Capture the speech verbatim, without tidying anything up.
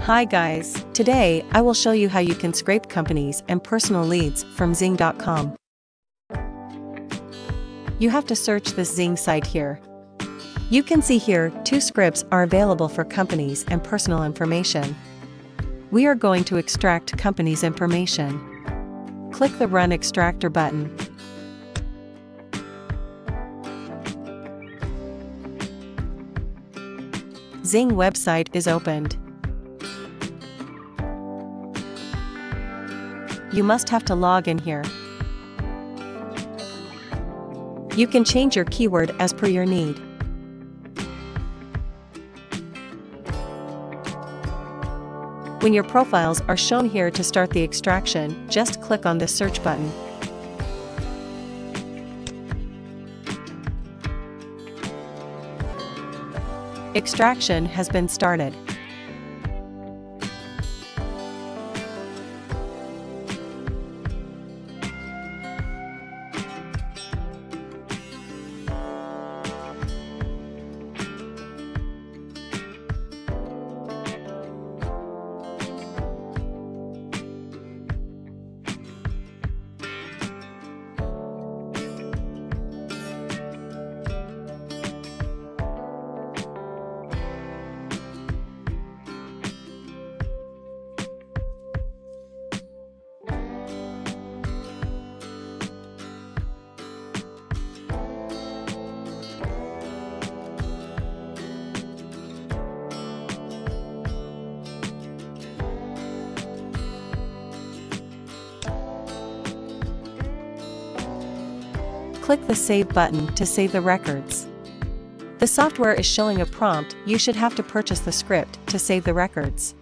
Hi guys, today I will show you how you can scrape companies and personal leads from Xing dot com. You have to search this Xing site here. You can see here, two scripts are available for companies and personal information. We are going to extract companies' information. Click the Run Extractor button. Xing website is opened. You must have to log in here. You can change your keyword as per your need. When your profiles are shown here to start the extraction, just click on the search button. Extraction has been started. Click the Save button to save the records. The software is showing a prompt, you should have to purchase the script to save the records.